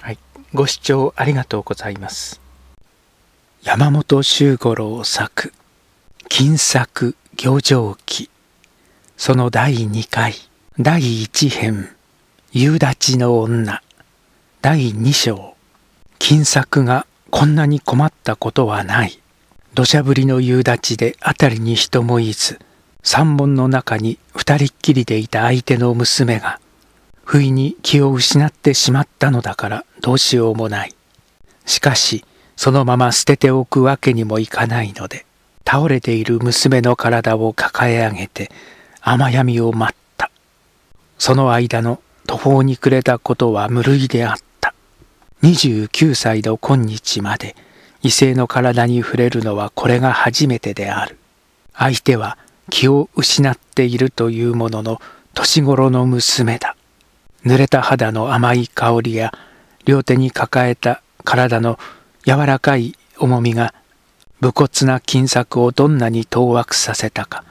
はい、ご視聴ありがとうございます。山本周五郎作「金作行状記」その第2回第1編「夕立の女」第2章「金作がこんなに困ったことはない」「土砂降りの夕立で辺りに人もいず山門の中に二人っきりでいた相手の娘が不意に気を失ってしまったのだからどうしようもない。しかしそのまま捨てておくわけにもいかないので倒れている娘の体を抱え上げて雨闇を待った。その間の途方に暮れたことは無類であった。29歳の今日まで異性の体に触れるのはこれが初めてである。相手は気を失っているというものの年頃の娘だ。濡れた肌の甘い香りや両手に抱えた体の柔らかい重みが武骨な金作をどんなに当惑させたか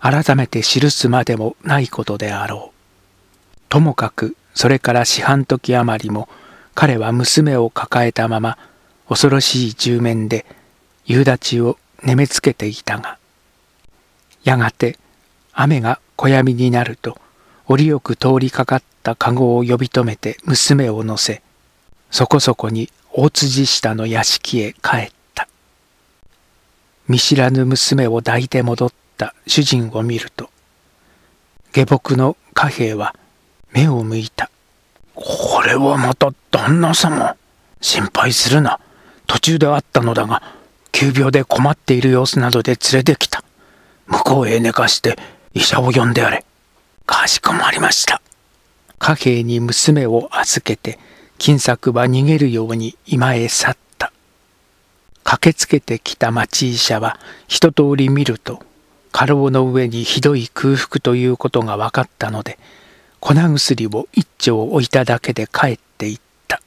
改めて記すまでもないことであろう。ともかくそれから四半時余りも彼は娘を抱えたまま恐ろしい住面で夕立を眠めつけていたが、やがて雨が小闇になると折よく通りかかった籠を呼び止めて娘を乗せそこそこに大辻下の屋敷へ帰った。見知らぬ娘を抱いて戻った主人を見ると、下僕の貨幣は目を向いた。これはまた旦那様。心配するな。途中で会ったのだが、急病で困っている様子などで連れてきた。向こうへ寝かして医者を呼んであれ。かしこまりました。貨幣に娘を預けて、金作は逃げるように今へ去った。駆けつけてきた町医者は一通り見ると過労の上にひどい空腹ということが分かったので粉薬を一丁置いただけで帰っていった。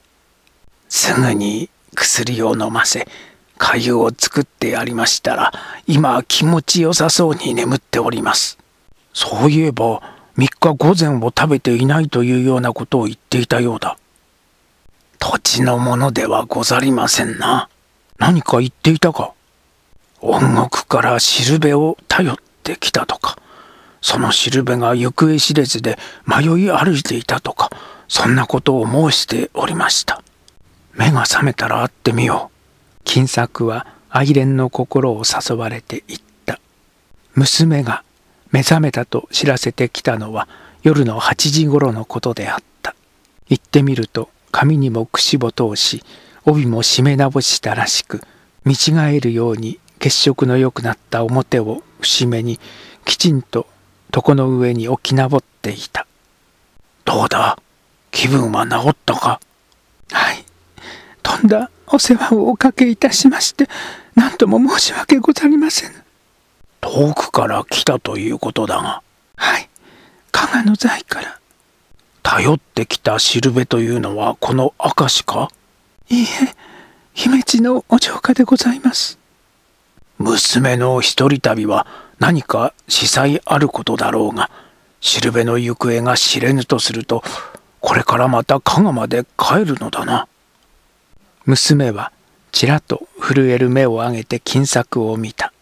すぐに薬を飲ませ粥を作ってやりましたら今気持ちよさそうに眠っております。そういえば3日午前を食べていないというようなことを言っていたようだ。土地のものではござりませんな。何か言っていたか。音国からしるべを頼ってきたとか、そのしるべが行方知れずで迷い歩いていたとか、そんなことを申しておりました。目が覚めたら会ってみよう。金作は愛憐の心を誘われていった。娘が目覚めたと知らせてきたのは夜の8時頃のことであった。行ってみると、髪にもくしぼ通し帯も締め直したらしく見違えるように血色の良くなった表を節目にきちんと床の上に置きなぼっていた。どうだ、気分は治ったか。はい、とんだお世話をおかけいたしまして何とも申し訳ござりません。遠くから来たということだが。はい、加賀の在から。頼ってきたしるべというのはこの明石か。いいえ、姫路のお城下でございます。娘の一人旅は何か子細あることだろうが、しるべの行方が知れぬとするとこれからまた加賀まで帰るのだな。娘はちらっと震える目を上げて金作を見た。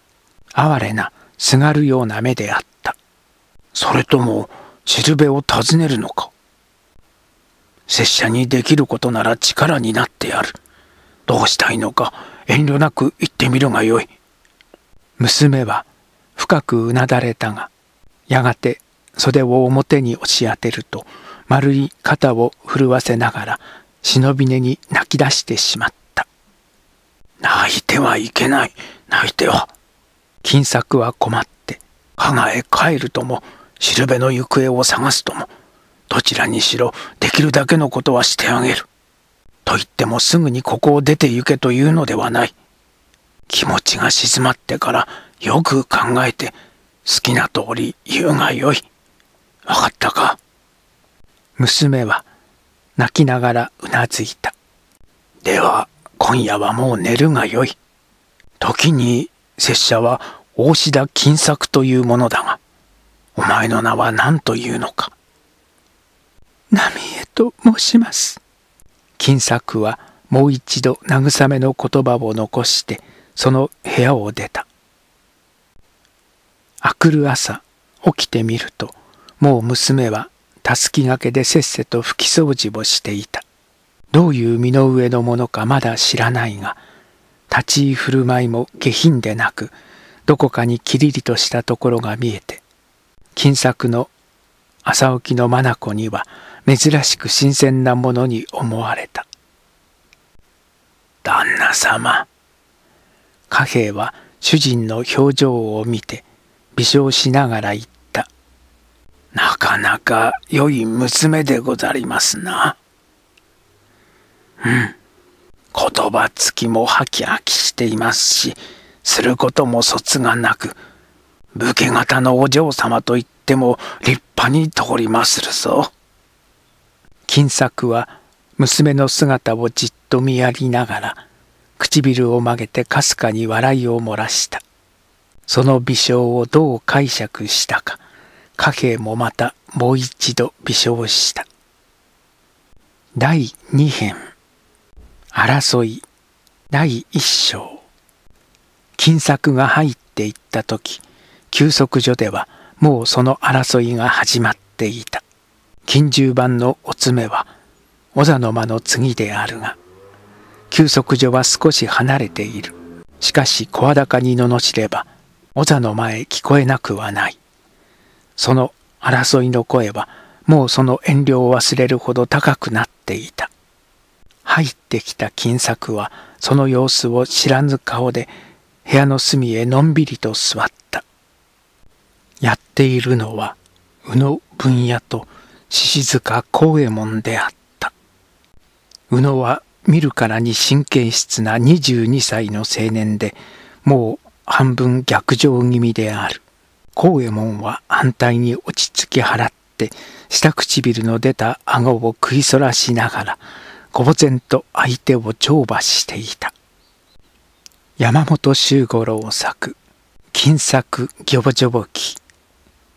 哀れなすがるような目であった。それともしるべを訪ねるのか。拙者にできることなら力になってやる。どうしたいのか遠慮なく言ってみるがよい。娘は深くうなだれたが、やがて袖を表に押し当てると丸い肩を震わせながら忍び寝に泣き出してしまった。泣いてはいけない、泣いては。金作は困って加賀へ帰るともしるべの行方を探すともどちらにしろできるだけのことはしてあげる。と言ってもすぐにここを出て行けというのではない。気持ちが静まってからよく考えて好きな通り言うがよい。わかったか。娘は泣きながらうなずいた。では今夜はもう寝るがよい。時に拙者は大志田金作というものだが、お前の名は何というのか。浪江と申します。金策はもう一度慰めの言葉を残してその部屋を出た。明くる朝起きてみるともう娘はたすき掛けでせっせと拭き掃除をしていた。どういう身の上のものかまだ知らないが、立ち居振る舞いも下品でなく、どこかにキリリとしたところが見えて、金策の朝起きの眼には珍しく新鮮なものに思われた。旦那様。貨幣は主人の表情を見て微笑しながら言った。なかなか良い娘でござりますな。うん。言葉つきもはきはきしていますし、することもそつがなく、武家方のお嬢様といっても立派に通りまするぞ。金策は娘の姿をじっと見やりながら唇を曲げてかすかに笑いを漏らした。その微笑をどう解釈したか、貨幣もまたもう一度微笑した。第2編争い第1章。金策が入っていった時、休息所ではもうその争いが始まっていた。近習版のお詰めは御座の間の次であるが、休息所は少し離れている。しかし声高に罵れば御座の間へ聞こえなくはない。その争いの声はもうその遠慮を忘れるほど高くなっていた。入ってきた金策はその様子を知らぬ顔で部屋の隅へのんびりと座った。やっているのは宇野文也と獅子塚幸右衛門であった。宇野は見るからに神経質な22歳の青年で、もう半分逆上気味である。幸右衛門は反対に落ち着き払って、下唇の出た顎を食いそらしながら、こぼ然と相手を乗馬していた。山本周五郎作、金策魚女記、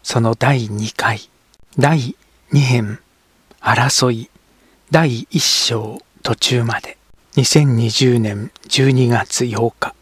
その第2回、第2編、争い、第1章、途中まで2020年12月8日。